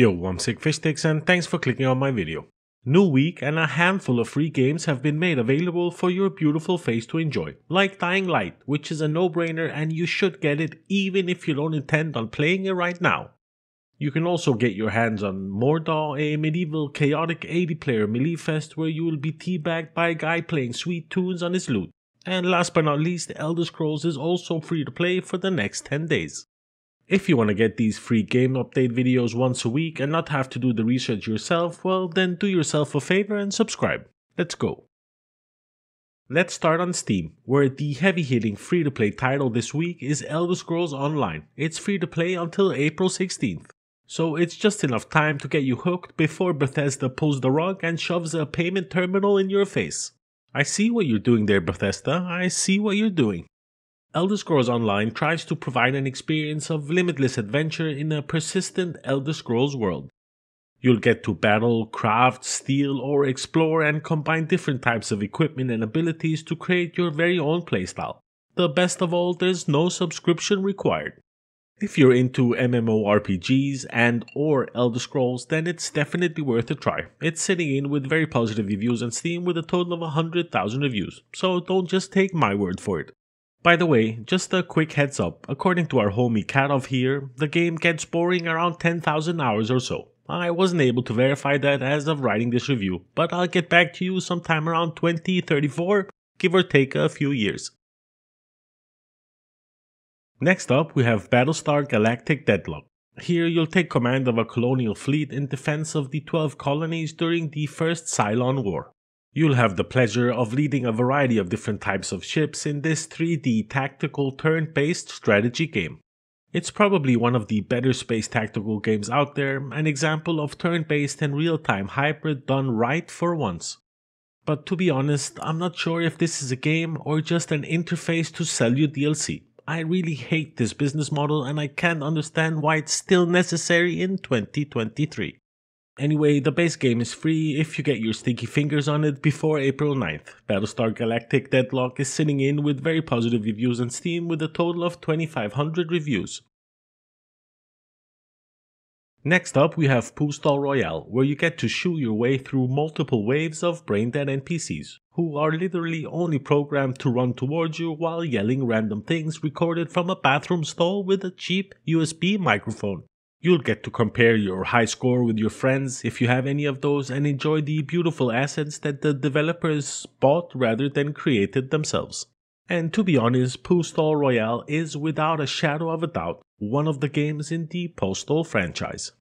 Yo, I'm SickFishsticks and thanks for clicking on my video. New week and a handful of free games have been made available for your beautiful face to enjoy, like Dying Light, which is a no-brainer and you should get it even if you don't intend on playing it right now. You can also get your hands on Mordor, a medieval chaotic 80-player melee fest where you will be teabagged by a guy playing sweet tunes on his lute. And last but not least, Elder Scrolls is also free to play for the next 10 days. If you want to get these free game update videos once a week and not have to do the research yourself, well then do yourself a favor and subscribe. Let's go. Let's start on Steam, where the heavy-hitting free-to-play title this week is Elder Scrolls Online. It's free to play until April 16th, so it's just enough time to get you hooked before Bethesda pulls the rug and shoves a payment terminal in your face. I see what you're doing there, Bethesda. I see what you're doing. Elder Scrolls Online tries to provide an experience of limitless adventure in a persistent Elder Scrolls world. You'll get to battle, craft, steal, or explore and combine different types of equipment and abilities to create your very own playstyle. The best of all, there's no subscription required. If you're into MMORPGs and or Elder Scrolls, then it's definitely worth a try. It's sitting in with very positive reviews on Steam with a total of 100,000 reviews, so don't just take my word for it. By the way, just a quick heads up, according to our homie Katov here, the game gets boring around 10,000 hours or so. I wasn't able to verify that as of writing this review, but I'll get back to you sometime around 2034, give or take a few years. Next up we have Battlestar Galactica Deadlock. Here you'll take command of a colonial fleet in defense of the 12 colonies during the First Cylon War. You'll have the pleasure of leading a variety of different types of ships in this 3D tactical turn-based strategy game. It's probably one of the better space tactical games out there, an example of turn-based and real-time hybrid done right for once. But to be honest, I'm not sure if this is a game or just an interface to sell you DLC. I really hate this business model and I can't understand why it's still necessary in 2023. Anyway, the base game is free if you get your sticky fingers on it before April 9th. Battlestar Galactica Deadlock is sitting in with very positive reviews on Steam with a total of 2,500 reviews. Next up we have Postal Royale, where you get to shoo your way through multiple waves of brain-dead NPCs, who are literally only programmed to run towards you while yelling random things recorded from a bathroom stall with a cheap USB microphone. You'll get to compare your high score with your friends, if you have any of those, and enjoy the beautiful assets that the developers bought rather than created themselves. And to be honest, Postal Royale is without a shadow of a doubt one of the games in the Postal franchise.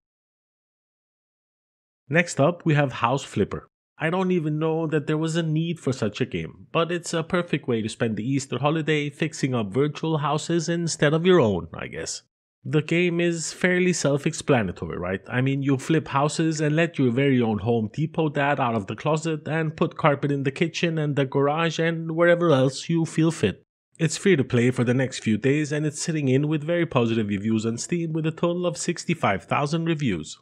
Next up we have House Flipper. I don't even know that there was a need for such a game, but it's a perfect way to spend the Easter holiday fixing up virtual houses instead of your own, I guess. The game is fairly self-explanatory, right? I mean, you flip houses and let your very own Home Depot dad out of the closet and put carpet in the kitchen and the garage and wherever else you feel fit. It's free to play for the next few days and it's sitting in with very positive reviews on Steam with a total of 65,000 reviews.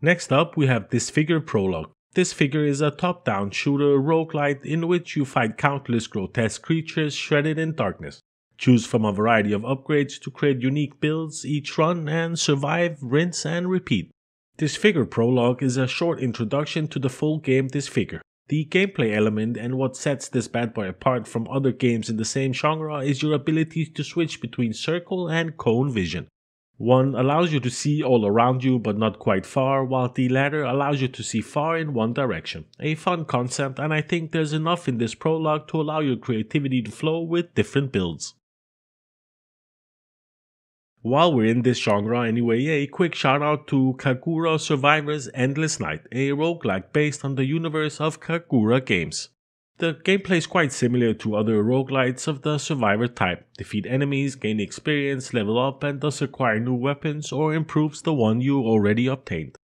Next up we have Disfigure Prologue. Disfigure is a top-down shooter roguelite in which you fight countless grotesque creatures shredded in darkness. Choose from a variety of upgrades to create unique builds each run and survive, rinse and repeat. Disfigure Prologue is a short introduction to the full game Disfigure. The gameplay element and what sets this bad boy apart from other games in the same genre is your ability to switch between circle and cone vision. One allows you to see all around you but not quite far, while the latter allows you to see far in one direction. A fun concept, and I think there's enough in this prologue to allow your creativity to flow with different builds. While we're in this genre anyway, a quick shout out to Kagura Survivor's Endless Night, a roguelike based on the universe of Kagura games. The gameplay is quite similar to other roguelites of the survivor type. Defeat enemies, gain experience, level up and thus acquire new weapons or improves the one you already obtained.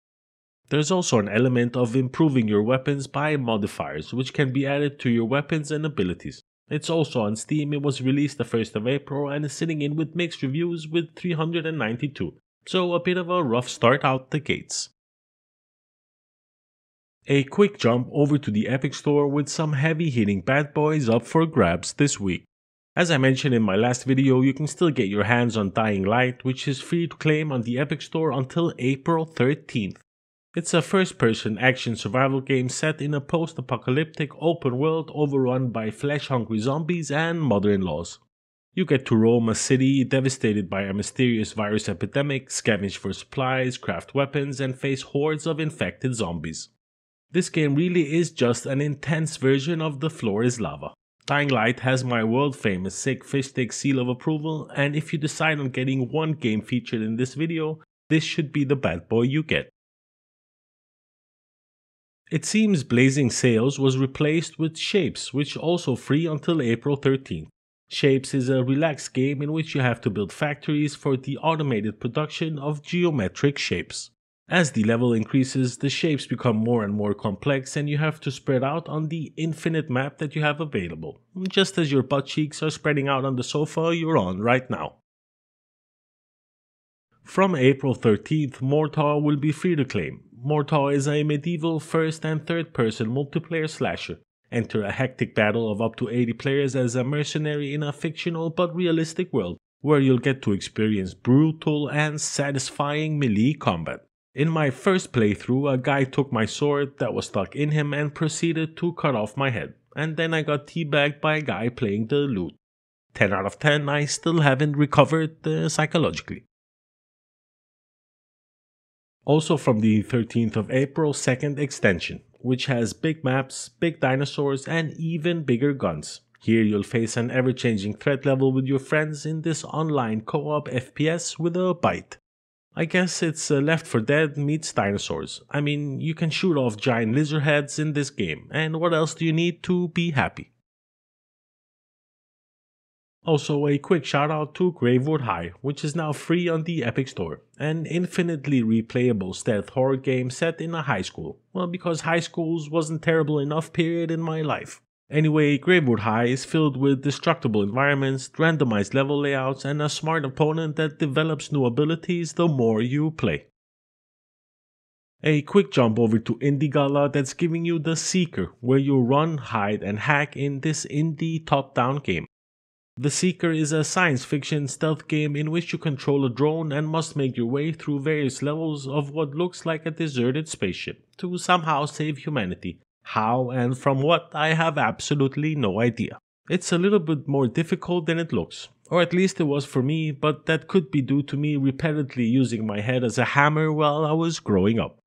There's also an element of improving your weapons by modifiers, which can be added to your weapons and abilities. It's also on Steam, it was released the 1st of April and is sitting in with mixed reviews with 392, so a bit of a rough start out the gates. A quick jump over to the Epic Store with some heavy hitting bad boys up for grabs this week. As I mentioned in my last video, you can still get your hands on Dying Light, which is free to claim on the Epic Store until April 13th. It's a first-person action survival game set in a post-apocalyptic open world overrun by flesh-hungry zombies and mother-in-laws. You get to roam a city devastated by a mysterious virus epidemic, scavenge for supplies, craft weapons, and face hordes of infected zombies. This game really is just an intense version of The Floor is Lava. Dying Light has my world-famous SickFishsticks seal of approval, and if you decide on getting one game featured in this video, this should be the bad boy you get. It seems Blazing Sails was replaced with Shapes, which also free until April 13th. Shapes is a relaxed game in which you have to build factories for the automated production of geometric shapes. As the level increases, the shapes become more and more complex and you have to spread out on the infinite map that you have available, just as your butt cheeks are spreading out on the sofa you're on right now. From April 13th, Mordhau will be free to claim. Mordhau is a medieval first and third person multiplayer slasher. Enter a hectic battle of up to 80 players as a mercenary in a fictional but realistic world, where you'll get to experience brutal and satisfying melee combat. In my first playthrough, a guy took my sword that was stuck in him and proceeded to cut off my head, and then I got teabagged by a guy playing the lute. 10 out of 10, I still haven't recovered psychologically. Also from the 13th of April, Second Extinction, which has big maps, big dinosaurs, and even bigger guns. Here you'll face an ever-changing threat level with your friends in this online co-op FPS with a bite. I guess it's Left 4 Dead meets dinosaurs. I mean, you can shoot off giant lizard heads in this game, and what else do you need to be happy? Also, a quick shout out to Gravewood High, which is now free on the Epic Store. An infinitely replayable stealth horror game set in a high school. Well, because high schools wasn't terrible enough period in my life. Anyway, Gravewood High is filled with destructible environments, randomized level layouts, and a smart opponent that develops new abilities the more you play. A quick jump over to Indie Gala that's giving you The Seeker, where you run, hide, and hack in this indie top-down game. The Seeker is a science fiction stealth game in which you control a drone and must make your way through various levels of what looks like a deserted spaceship to somehow save humanity. How and from what, I have absolutely no idea. It's a little bit more difficult than it looks, or at least it was for me, but that could be due to me repeatedly using my head as a hammer while I was growing up.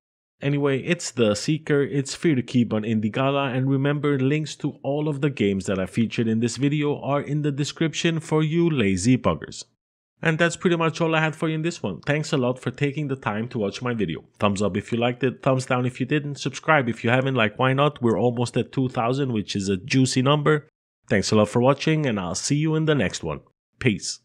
Anyway, it's The Seeker, it's free to keep on Indie Gala, and remember, links to all of the games that I featured in this video are in the description for you lazy buggers. And that's pretty much all I had for you in this one. Thanks a lot for taking the time to watch my video. Thumbs up if you liked it, thumbs down if you didn't, subscribe if you haven't, like why not, we're almost at 2000, which is a juicy number. Thanks a lot for watching, and I'll see you in the next one. Peace.